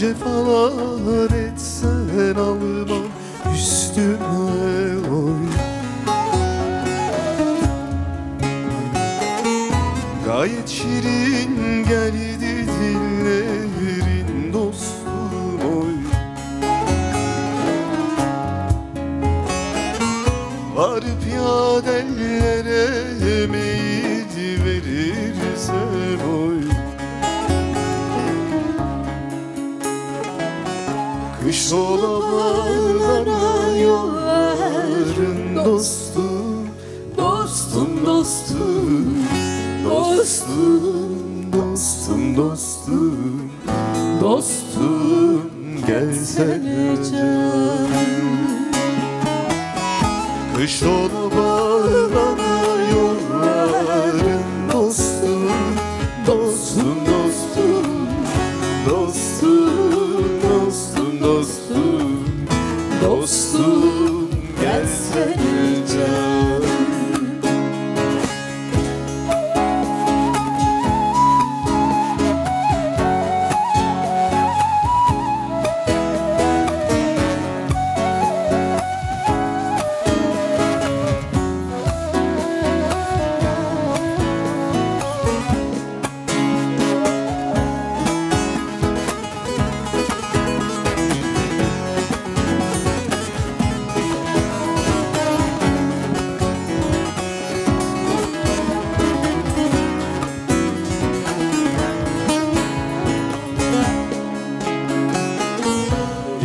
cefalar etsen almam üstüme oy. Gayet şirin geldi dillerin dostum oy. Varıp yad ellere meyil verirsen oy. Kış dolaplarına yolların dostum, dostum, dostum, dostum, dostum, dostum, dostum, gelsene canım. Kış dolaplarına yolların dostum, dostum, dostum, dostum. Dostum, dostum, gelsene canım.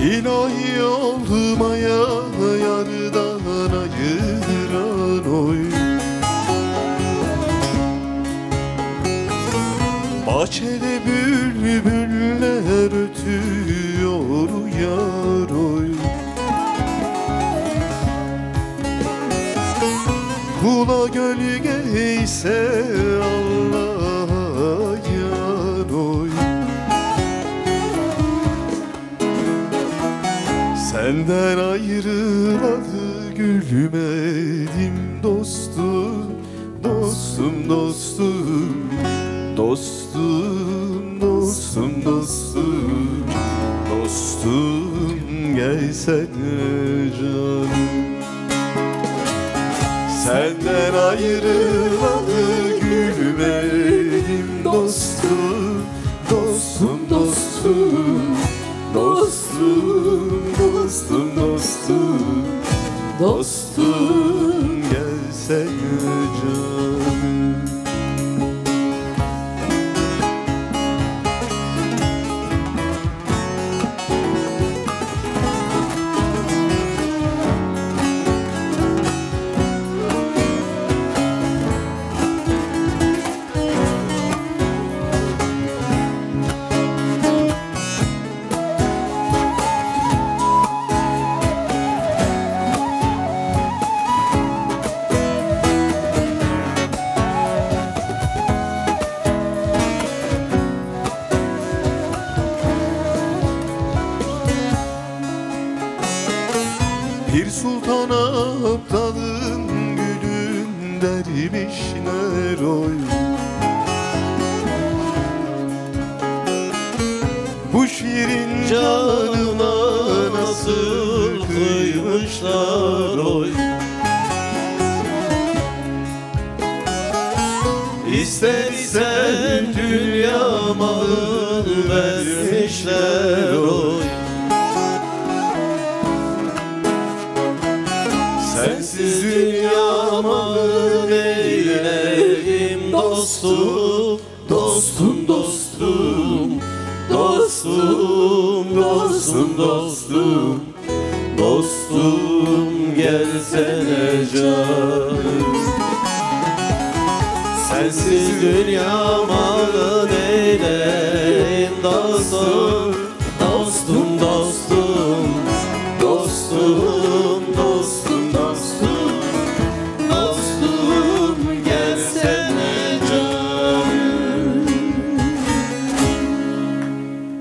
İlahi olmaya yardan ayıran oy. Bahçede bülbüller ötüyor yar oy. Kula gölge ise Allah'a yar oy. Senden ayrılalı gülmedim dostum, dostum, dostum, dostum, dostum, dostum, dostum, gelsene canım. Senden ayrılalı gülmedim dostum, dostum, dostum, dostum, dostum, dostum, dostum, gelsene canım. Bir sultan aptalın gülün dervişler oy. Bu şiirin canına nasıl kıymışlar oy. İster isen dünya malını vermişler oy. Sensiz dünyamı neyledim dostum, dostum, dostum, dostum, dostum, dostum, dostum, gelsene canım. Sensiz dünyamı neyledim dostum, dostum, dostum, dostum.